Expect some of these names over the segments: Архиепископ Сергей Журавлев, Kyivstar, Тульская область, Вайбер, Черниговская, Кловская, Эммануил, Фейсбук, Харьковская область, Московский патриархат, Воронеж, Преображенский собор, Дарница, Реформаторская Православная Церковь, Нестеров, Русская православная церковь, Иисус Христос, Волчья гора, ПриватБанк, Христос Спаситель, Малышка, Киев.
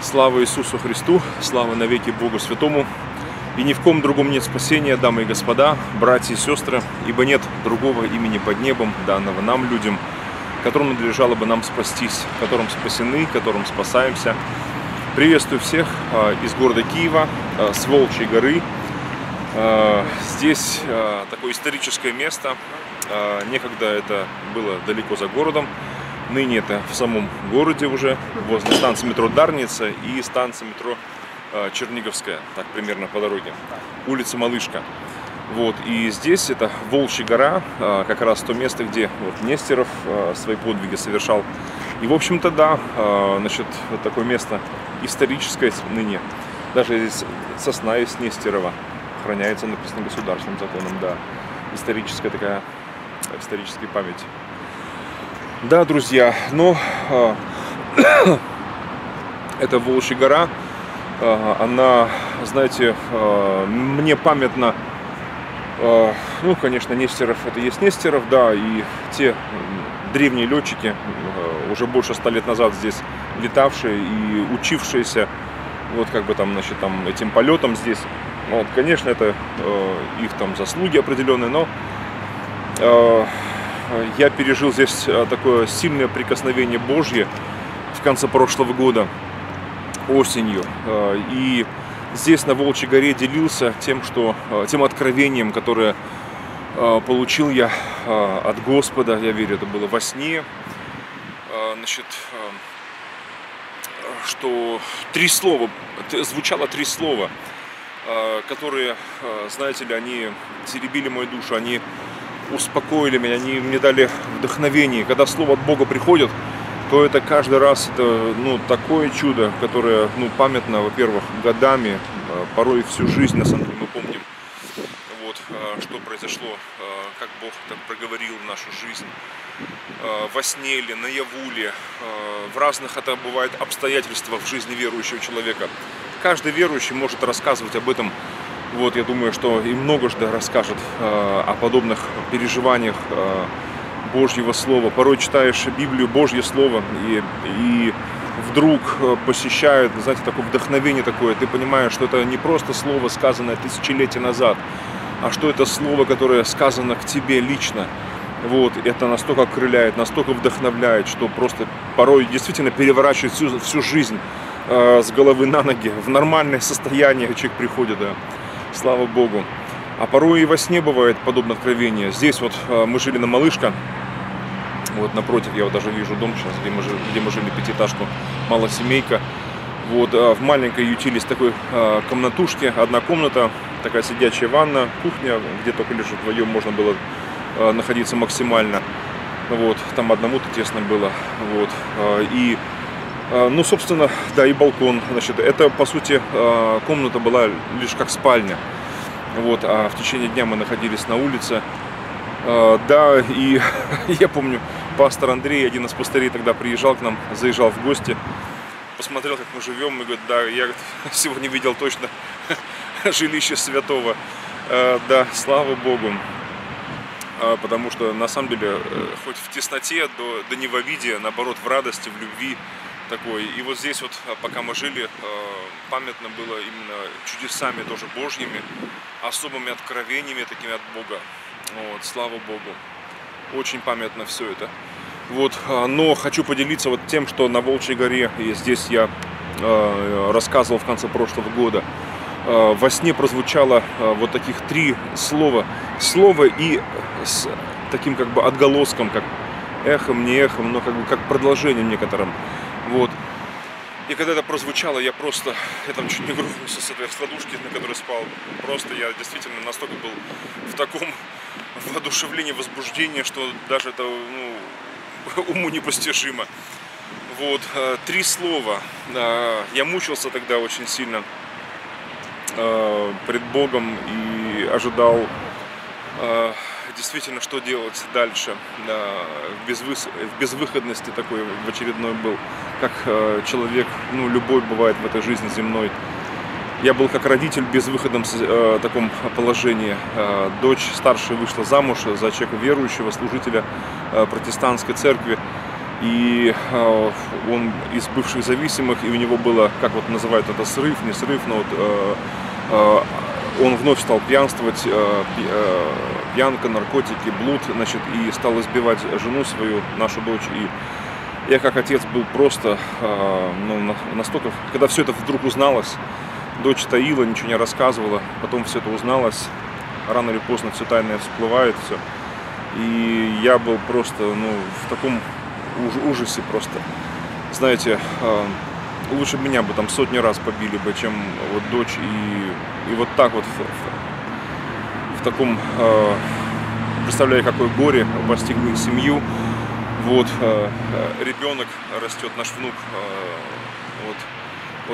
Слава Иисусу Христу, слава навеки Богу Святому. И ни в ком другом нет спасения, дамы и господа, братья и сестры, ибо нет другого имени под небом, данного нам, людям, которым надлежало бы нам спастись, которым спасены, которым спасаемся. Приветствую всех из города Киева, с Волчьей горы. Здесь такое историческое место. Некогда это было далеко за городом. Ныне это в самом городе уже, возле станции метро Дарница и станции метро Черниговская, так примерно по дороге, улица Малышка. Вот, и здесь это Волчья гора, как раз то место, где вот Нестеров свои подвиги совершал. И, в общем-то, да, значит, вот такое место историческое ныне. Даже здесь сосна из Нестерова храняется, написано государственным законом, да. Историческая такая, историческая память. Да, друзья, но это Волчья гора, она, знаете, мне памятна, ну, конечно, Нестеров, это есть Нестеров, да, и те древние летчики, уже больше 100 лет назад здесь летавшие и учившиеся, вот как бы там, значит, там этим полетом здесь, вот, конечно, это их там заслуги определенные, но... Я пережил здесь такое сильное прикосновение Божье в конце прошлого года, осенью. И здесь, на Волчьей горе, делился тем откровением, которое получил я от Господа. Я верю, это было во сне. Значит, что звучало три слова, которые, знаете ли, они теребили мою душу, они... успокоили меня, они мне дали вдохновение. Когда слово от Бога приходит, то это каждый раз это, ну, такое чудо, которое, ну, памятно, во-первых, годами, порой всю жизнь, на самом деле, мы помним, вот, что произошло, как Бог так проговорил в нашу жизнь, во сне ли, наяву ли, в разных, это бывает, обстоятельствах в жизни верующего человека. Каждый верующий может рассказывать об этом. Вот, я думаю, что и много что расскажет о подобных переживаниях Божьего Слова. Порой читаешь Библию, Божье Слово, и вдруг посещает, знаете, такое вдохновение такое. Ты понимаешь, что это не просто слово, сказанное тысячелетия назад, а что это слово, которое сказано к тебе лично. Вот, это настолько окрыляет, настолько вдохновляет, что просто порой действительно переворачивает всю жизнь с головы на ноги. В нормальное состояние человек приходит, да. Слава Богу. А порой и во сне бывает подобное откровение. Здесь вот мы жили на Малышка. Вот напротив, я вот даже вижу дом сейчас, где мы жили, пятиэтажку, малосемейка. Вот в маленькой ютились такой комнатушке. Одна комната, такая сидячая ванна, кухня, где только лишь вдвоем можно было находиться максимально. Вот, там одному-то тесно было. Вот, и... Ну, собственно, да, и балкон, значит, это, по сути, комната была лишь как спальня, вот, а в течение дня мы находились на улице, да, и я помню, пастор Андрей, один из пастырей, тогда приезжал к нам, заезжал в гости, посмотрел, как мы живем, и говорит, да, я сегодня видел точно жилище святого, да, слава Богу. Потому что, на самом деле, хоть в тесноте, да не во виде, наоборот, в радости, в любви такой. И вот здесь вот, пока мы жили, памятно было именно чудесами тоже Божьими, особыми откровениями такими от Бога. Вот, слава Богу. Очень памятно все это. Вот, но хочу поделиться вот тем, что на Волчьей горе, и здесь я рассказывал в конце прошлого года, во сне прозвучало вот таких три слова. Слово и с таким как бы отголоском, как эхом, не эхом, но как бы как продолжением некоторым. Вот. И когда это прозвучало, я просто, я там чуть не грохнулся с этой раскладушки, на которой спал. Просто я действительно настолько был в таком воодушевлении, возбуждении, что даже это, ну, уму непостижимо. Вот. Три слова. Я мучился тогда очень сильно пред Богом и ожидал действительно, что делать дальше, в безвыходности такой в очередной был, как человек, ну, любой бывает в этой жизни земной. Я был как родитель в безвыходном таком положении. Дочь старшая вышла замуж за человека верующего, служителя протестантской церкви. и он из бывших зависимых, и у него было, как вот называют это, срыв, не срыв, но вот он вновь стал пьянствовать, пьянка, наркотики, блуд, значит, и стал избивать жену свою, нашу дочь, и я как отец был просто, ну, настолько, когда все это вдруг узналось, дочь таила, ничего не рассказывала, потом все это узналось, рано или поздно все тайное всплывает, все. И я был просто, ну, в таком ужасе просто, знаете, лучше меня бы там сотни раз побили бы, чем вот дочь, и вот так вот в таком, представляю, какое горе постигло их семью. Вот ребенок растет, наш внук, вот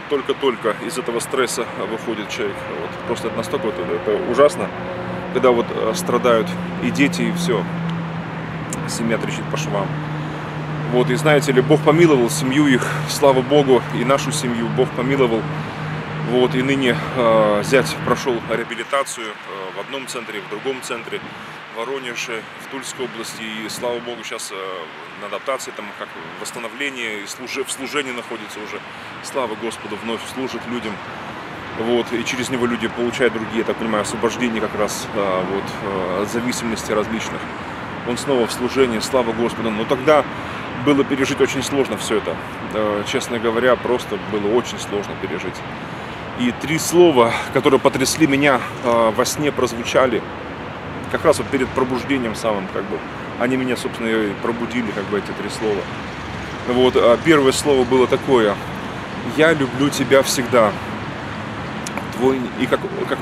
только-только из этого стресса выходит человек. Вот, просто это настолько вот, это ужасно, когда вот страдают и дети, и все, семья трещит по швам. Вот, и знаете ли, Бог помиловал семью их, слава Богу, и нашу семью Бог помиловал. Вот, и ныне зять прошел реабилитацию в одном центре, в другом центре, в Воронеже, в Тульской области. И, слава Богу, сейчас на адаптации, там, как восстановление, в служении находится уже. Слава Господу, вновь служит людям. Вот, и через него люди получают другие, я так понимаю, освобождение как раз вот, от зависимости различных. Он снова в служении, слава Господу. Но тогда было пережить очень сложно все это. Честно говоря, просто было очень сложно пережить. И три слова, которые потрясли меня, во сне прозвучали. Как раз вот перед пробуждением самым, как бы, они меня, собственно, и пробудили, как бы, эти три слова. Вот, первое слово было такое: «Я люблю тебя всегда». Твой, и как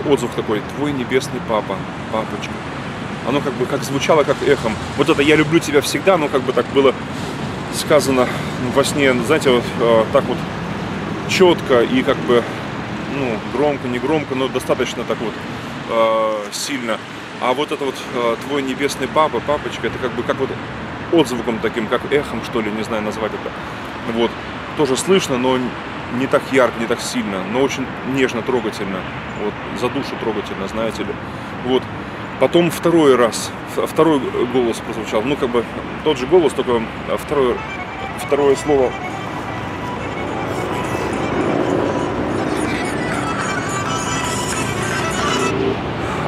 отзыв такой: «Твой небесный папа, папочка». Оно как бы как звучало, как эхом. Вот это «я люблю тебя всегда», оно как бы так было сказано во сне, знаете, вот так вот четко и как бы, ну, громко, не громко, но достаточно так вот сильно. А вот это вот «твой небесный папа, папочка», это как бы как вот отзвуком таким, как эхом, что ли, не знаю, назвать это. Вот, тоже слышно, но не так ярко, не так сильно, но очень нежно, трогательно, вот, за душу трогательно, знаете ли. Вот, потом второй раз, второй голос прозвучал, ну, как бы тот же голос, только второе слово.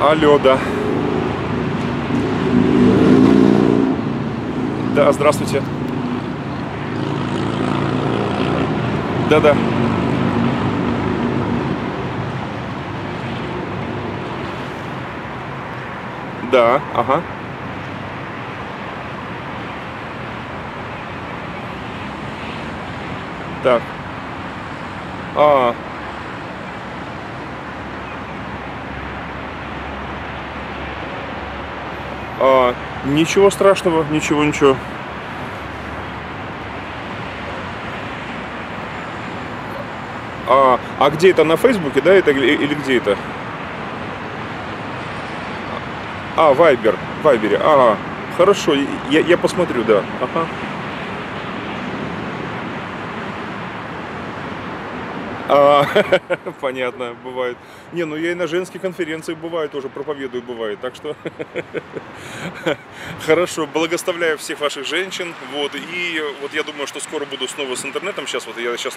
Алло, да. Да, здравствуйте. Да-да. Да, ага. Так. Ничего страшного, ничего. А где это, на Фейсбуке, да, это или где это? Вайбер, в Вайбере, ага, хорошо, я посмотрю, да, ага. Понятно, бывает. Не, ну я и на женских конференциях бывает тоже, проповедую, бывает. Так что хорошо, благословляю всех ваших женщин. Вот, и вот я думаю, что скоро буду снова с интернетом. Сейчас вот я сейчас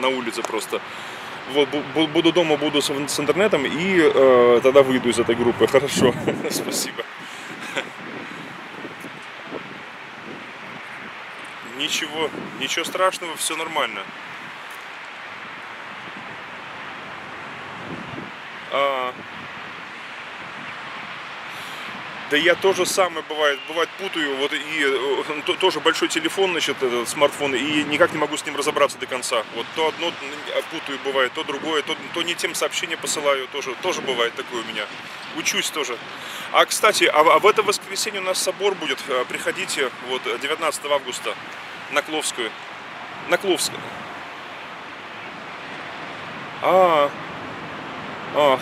на улице просто. Вот, буду дома, буду с интернетом, и тогда выйду из этой группы. Хорошо, спасибо. Ничего страшного, все нормально. Да я тоже самое бывает путаю, вот, и тоже большой телефон, значит, смартфон, и никак не могу с ним разобраться до конца. Вот то одно путаю, бывает, то другое, то не тем сообщение посылаю, тоже бывает такое у меня. Учусь тоже. А, кстати, в это воскресенье у нас собор будет, приходите, вот, 19 августа на Кловскую. На Кловскую. Ага. Ага.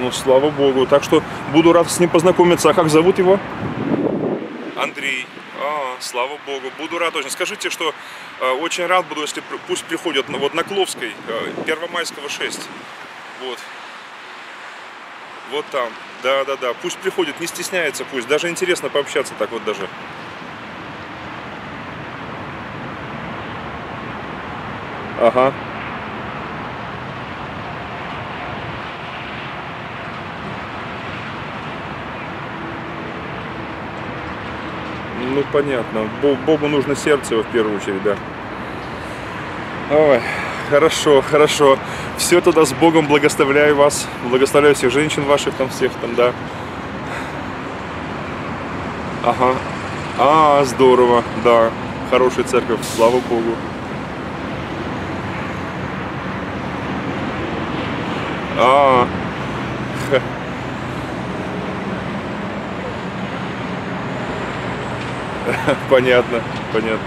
Ну, слава богу. Так что буду рад с ним познакомиться. А как зовут его? Андрей. Слава богу. Буду рад очень. Скажите, что очень рад буду, если пусть приходят вот на Кловской, Первомайского 6. Вот. Вот там. Да. Пусть приходит, не стесняется пусть. Даже интересно пообщаться так вот даже. Ага. Ну, понятно. Богу нужно сердце его в первую очередь, да. Ой, хорошо, хорошо. Все тогда с Богом, благословляю вас. Благословляю всех женщин ваших там, всех там, да. Ага. Здорово, да. Хорошая церковь, слава Богу. Понятно, понятно.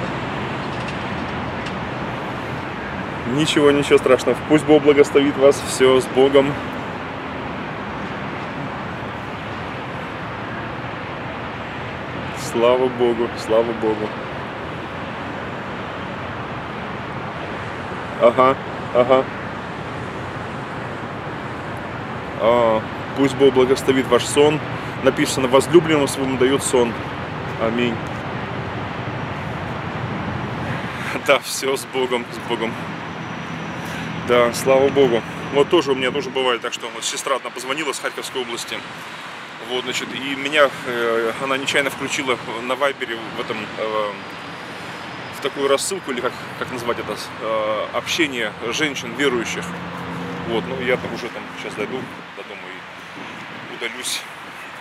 Ничего, ничего страшного. Пусть Бог благословит вас. Все с Богом. Слава Богу, слава Богу. Ага. Пусть Бог благословит ваш сон. Написано, возлюбленному своему дает сон. Аминь. Да, все с Богом, с Богом. Да, слава Богу. Вот тоже у меня тоже бывает так, что вот сестра одна позвонила с Харьковской области. Вот, значит, и меня она нечаянно включила на Вайбере в этом... в такую рассылку, или как назвать это, общение женщин верующих. Вот, ну я там уже там сейчас дойду до дома и удалюсь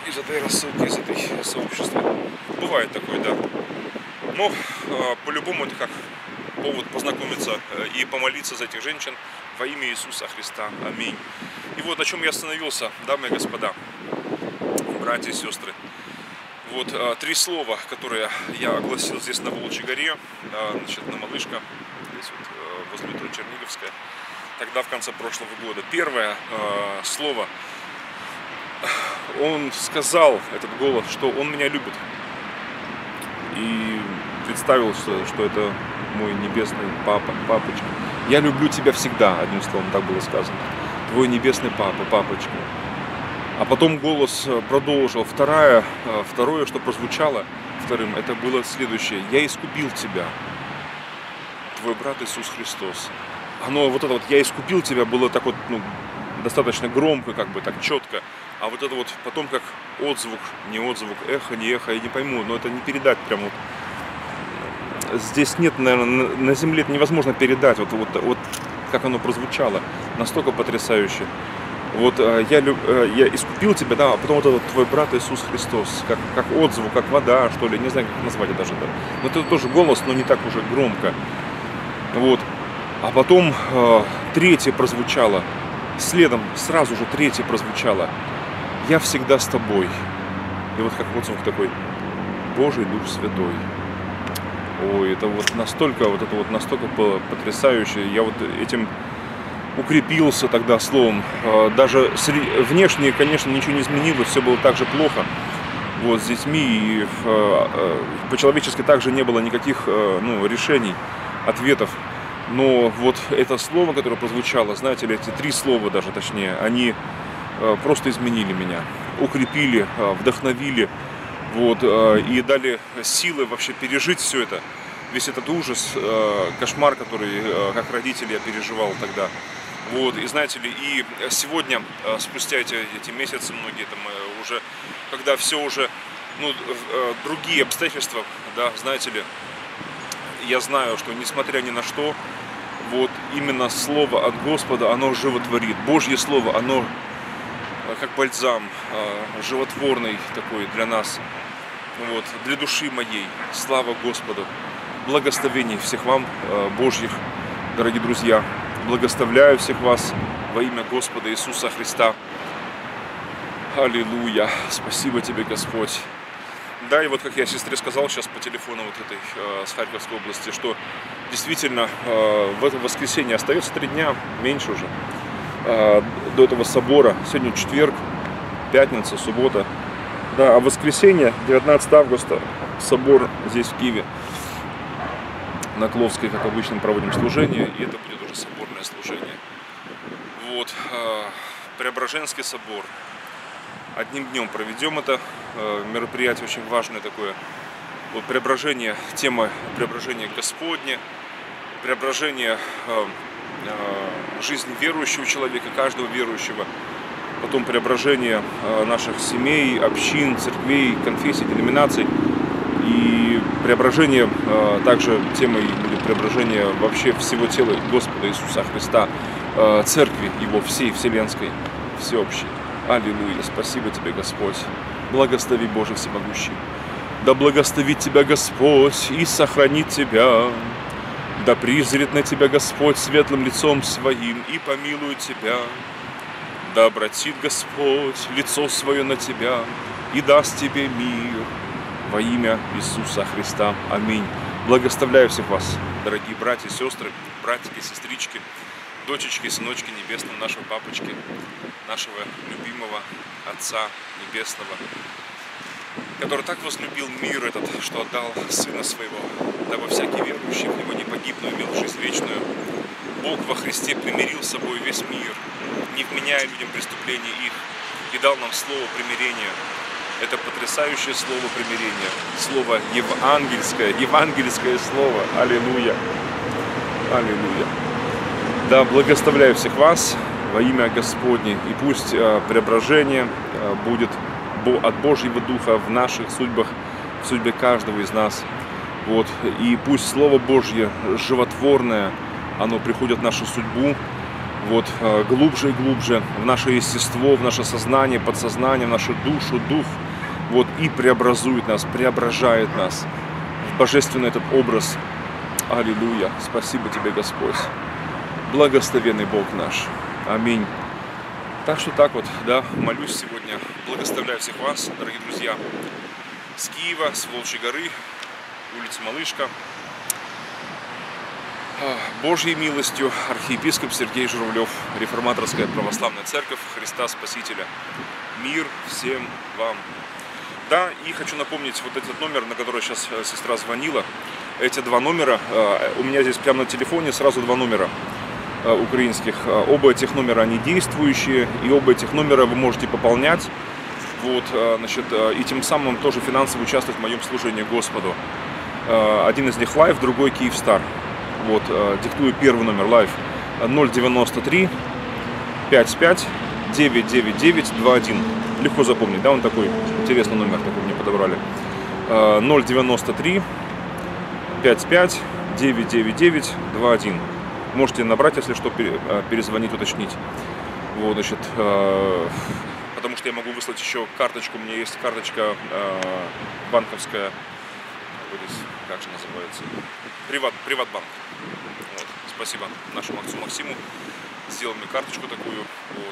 из этой рассылки, из этой сообщества. Бывает такое, да. Но по-любому это как повод познакомиться и помолиться за этих женщин во имя Иисуса Христа. Аминь. И вот на чем я остановился, дамы и господа, братья и сестры. Вот три слова, которые я огласил здесь на Волчьей горе, значит, на Малышка, здесь вот, возле Черниговская, тогда в конце прошлого года. Первое слово, он сказал, этот голос, что он меня любит. И представил, что это мой небесный папа, папочка. Я люблю тебя всегда, одним словом так было сказано. Твой небесный папа, папочка. А потом голос продолжил. Второе, что прозвучало вторым, это было следующее. Я искупил тебя, твой брат Иисус Христос. Оно вот это вот, я искупил тебя, было так вот, ну, достаточно громко, как бы так четко. А вот это вот потом как отзвук, не отзвук, эхо, не эхо, я не пойму, но это не передать прям вот. Здесь нет, наверное, на земле это невозможно передать, вот как оно прозвучало, настолько потрясающе. Вот я искупил тебя, да, а потом вот этот твой брат Иисус Христос, как отзвук, как вода, что ли, не знаю, как назвать это даже. Да. Но это тоже голос, но не так уже громко. Вот. А потом третье прозвучало, следом сразу же третье прозвучало. Я всегда с тобой. И вот как отзвук такой, Божий Дух Святой. Ой, это вот настолько, потрясающе. Я вот этим укрепился тогда словом. Даже внешне, конечно, ничего не изменилось, все было так же плохо. Вот с детьми и по-человечески также не было никаких, ну, решений, ответов. Но вот это слово, которое прозвучало, знаете ли, эти три слова даже, точнее, они просто изменили меня, укрепили, вдохновили. Вот, и дали силы вообще пережить все это, весь этот ужас, кошмар, который как родитель я переживал тогда. Вот, и знаете ли, и сегодня, спустя эти месяцы многие, там, уже, когда все уже, ну, другие обстоятельства, да, знаете ли, я знаю, что несмотря ни на что, вот именно слово от Господа, оно животворит, Божье слово, оно как бальзам, животворный такой для нас, вот, для души моей. Слава Господу! Благословений всех вам, Божьих, дорогие друзья! Благословляю всех вас во имя Господа Иисуса Христа. Аллилуйя! Спасибо тебе, Господь! Да, и вот как я сестре сказал сейчас по телефону вот этой с Харьковской области, что действительно в это воскресенье остается 3 дня, меньше уже. до этого собора. Сегодня четверг, пятница, суббота. Да, а в воскресенье, 19 августа, собор здесь, в Киеве. На Кловской, как обычно, проводим служение, и это будет уже соборное служение. Вот, Преображенский собор. Одним днем проведем это мероприятие, очень важное такое. Вот преображение, тема преображения Господне, преображение жизни верующего человека, каждого верующего. Потом преображение наших семей, общин, церквей, конфессий, деноминаций. И преображение, также темой будет преображение вообще всего тела Господа Иисуса Христа, Церкви Его всей, вселенской, всеобщей. Аллилуйя, спасибо Тебе, Господь. Благослови, Боже всемогущий. Да благословит Тебя Господь и сохранит Тебя. Да призрит на Тебя Господь светлым лицом Своим и помилует Тебя. Да обратит Господь лицо Свое на Тебя и даст Тебе мир. Во имя Иисуса Христа. Аминь. Благословляю всех вас, дорогие братья и сестры, братики, сестрички, дочечки, сыночки небесного нашего папочки, нашего любимого Отца Небесного, который так возлюбил мир этот, что отдал Сына Своего, дабы всякий верующий в Него не погиб, но имел жизнь вечную. Бог во Христе примирил с собой весь мир, не вменяя людям преступления их, и дал нам слово примирения. Это потрясающее слово примирения, слово евангельское, евангельское слово. Аллилуйя, аллилуйя. Да, благословляю всех вас во имя Господне. И пусть преображение будет от Божьего Духа в наших судьбах, в судьбе каждого из нас. Вот. И пусть Слово Божье животворное, оно приходит в нашу судьбу. Вот, глубже и глубже в наше естество, в наше сознание, подсознание, в нашу душу, дух. Вот, и преобразует нас, преображает нас в божественный этот образ. Аллилуйя! Спасибо Тебе, Господь! Благословенный Бог наш! Аминь! Так что так вот, да, молюсь сегодня. Благословляю всех вас, дорогие друзья, с Киева, с Волчьей горы, улица Малышка. Божьей милостью архиепископ Сергей Журавлев, Реформаторская Православная Церковь Христа Спасителя. Мир всем вам! Да, и хочу напомнить вот этот номер, на который сейчас сестра звонила. Эти два номера, у меня здесь прямо на телефоне сразу два номера украинских. Оба этих номера, они действующие, и оба этих номера вы можете пополнять. Вот, значит, и тем самым тоже финансово участвовать в моем служении Господу. Один из них лайв, другой Kyivstar. Вот, диктую первый номер лайв 093 55 999 21. Легко запомнить, да, он такой интересный номер, такой мне подобрали. 093 55 999 21. Можете набрать, если что, перезвонить, уточнить. Вот, значит, потому что я могу выслать еще карточку. У меня есть карточка банковская. Как же называется? Приватбанк. Вот. Спасибо нашему отцу Максиму. Сделал мне карточку такую. Вот.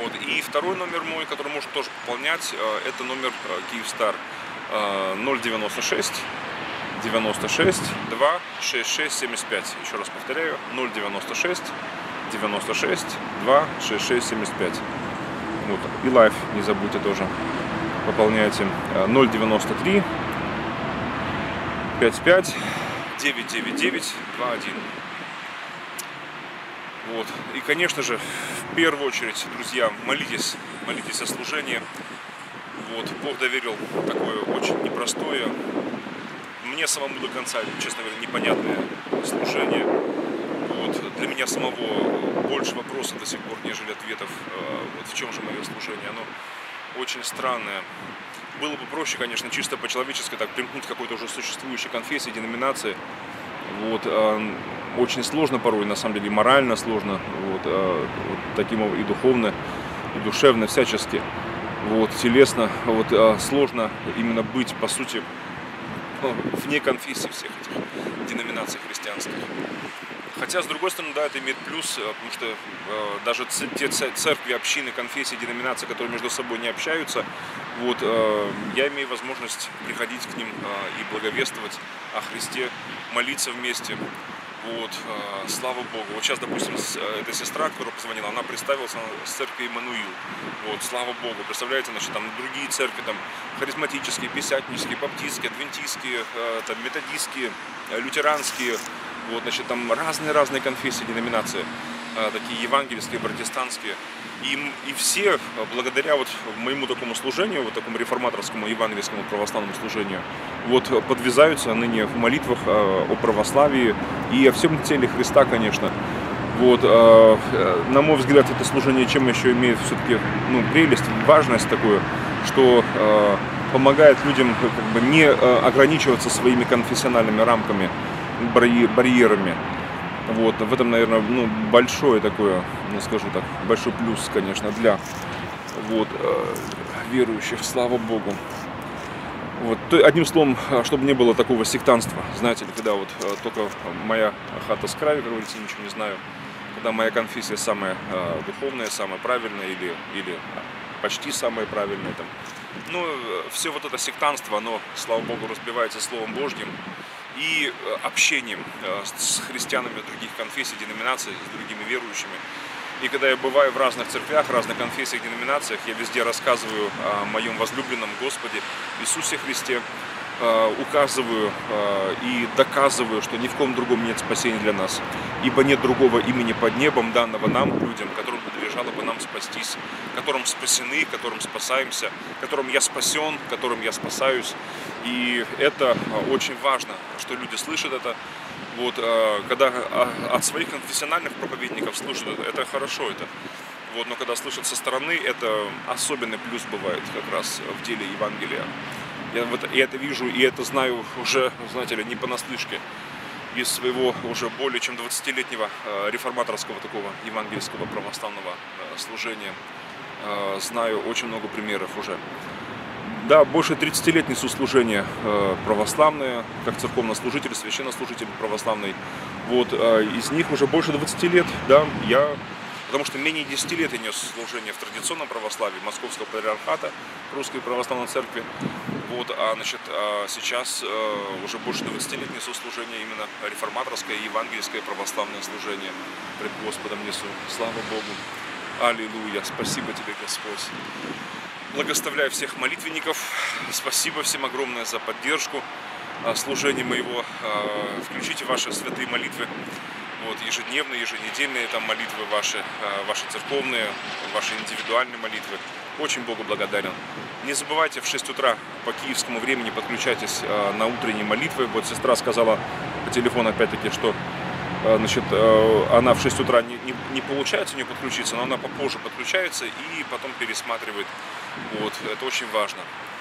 Вот. И второй номер мой, который можно тоже пополнять, это номер Kyivstar 096 96 266 75. Еще раз повторяю, 096 96 266 75. Вот. И лайф не забудьте тоже. Пополняйте 093 55 999 21. Вот. И, конечно же, в первую очередь, друзья, молитесь, молитесь о служении. Вот. Бог доверил такое очень непростое, мне самому до конца, честно говоря, непонятное служение. Вот. Для меня самого больше вопросов до сих пор, нежели ответов, вот в чем же мое служение. Оно очень странное. Было бы проще, конечно, чисто по-человечески так примкнуть к какой-то уже существующей конфессии, деноминации. Вот, очень сложно порой, на самом деле, морально сложно, вот, таким и духовно, и душевно, всячески, вот, телесно. Вот, сложно именно быть, по сути, вне конфессии всех этих деноминаций христианских. Хотя, с другой стороны, да, это имеет плюс, потому что даже те церкви, общины, конфессии, деноминации, которые между собой не общаются, вот, я имею возможность приходить к ним и благовествовать о Христе, молиться вместе. Вот, слава Богу. Вот сейчас, допустим, эта сестра, которая позвонила, она представилась с церкви Эммануил. Вот, слава Богу. Представляете, наши там другие церкви, там харизматические, пятидесятнические, баптистские, адвентистские, там, методистские, лютеранские. Вот, значит, там разные-разные конфессии, деноминации, такие евангельские, протестантские. И все, благодаря вот моему такому служению, вот такому реформаторскому, евангельскому, православному служению, вот подвязаются ныне в молитвах о православии и о всем теле Христа, конечно. Вот, на мой взгляд, это служение чем еще имеет все-таки, ну, прелесть, важность такую, что помогает людям как бы не ограничиваться своими конфессиональными рамками, барьерами. Вот, в этом, наверное, ну, большое такое, ну, скажу так, большой плюс, конечно, для вот, верующих, слава Богу. Вот, одним словом, чтобы не было такого сектанства, знаете ли, когда вот только моя хата с краю, как говорится, ничего не знаю, когда моя конфессия самая духовная, самая правильная или почти самая правильная. Там. Ну, все вот это сектанство, оно, слава Богу, разбивается Словом Божьим и общением с христианами других конфессий, деноминаций, с другими верующими. И когда я бываю в разных церквях, разных конфессиях, деноминациях, я везде рассказываю о моем возлюбленном Господе Иисусе Христе, указываю и доказываю, что ни в ком другом нет спасения для нас, ибо нет другого имени под небом, данного нам, людям, которым подлежало бы нам спастись, которым спасены, которым спасаемся, которым я спасен, которым я спасаюсь. И это очень важно, что люди слышат это. Вот, когда от своих конфессиональных проповедников слышат, это хорошо, это. Вот, но когда слышат со стороны, это особенный плюс бывает как раз в деле Евангелия. Я вот это вижу и это знаю уже, знаете ли, не понаслышке, из своего уже более чем 20-летнего реформаторского такого евангельского православного служения. Знаю очень много примеров уже. Да, больше 30 лет несу служение православное, как церковнослужитель, священнослужитель православный. Вот, из них уже больше 20 лет, да, я, потому что менее 10 лет я нес служение в традиционном православии, Московского патриархата, Русской православной церкви. Вот, а значит, сейчас уже больше 20 лет несу служение именно реформаторское, евангельское православное служение пред Господом несу. Слава Богу! Аллилуйя! Спасибо тебе, Господь! Благословляю всех молитвенников. Спасибо всем огромное за поддержку служения моего. Включите ваши святые молитвы. Вот, ежедневные, еженедельные там молитвы ваши, ваши церковные, ваши индивидуальные молитвы. Очень Богу благодарен. Не забывайте в 6 утра по киевскому времени подключайтесь на утренние молитвы. Вот сестра сказала по телефону опять-таки, что значит, она в 6 утра не получается у нее подключиться, но она попозже подключается и потом пересматривает. Вот, это очень важно.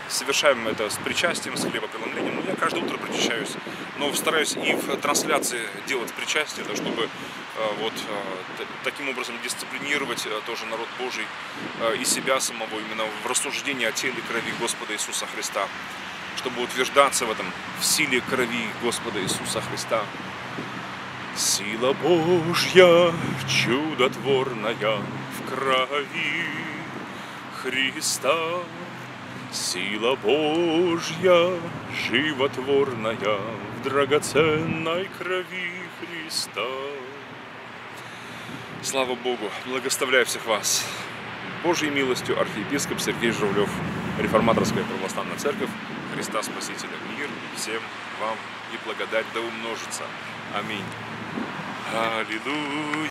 Совершаем это с причастием, с хлебопреломлением. Я каждое утро причащаюсь, но стараюсь и в трансляции делать причастие, да, чтобы вот таким образом дисциплинировать тоже народ Божий и себя самого именно в рассуждении о теле и крови Господа Иисуса Христа, чтобы утверждаться в этом, в силе крови Господа Иисуса Христа. Сила Божья чудотворная в крови Христа. Сила Божья животворная в драгоценной крови Христа. Слава Богу! Благословляю всех вас! Божьей милостью архиепископ Сергей Журавлев, Реформаторская Православная Церковь, Христа Спасителя. Мир всем вам и благодать да умножится. Аминь. Аллилуйя!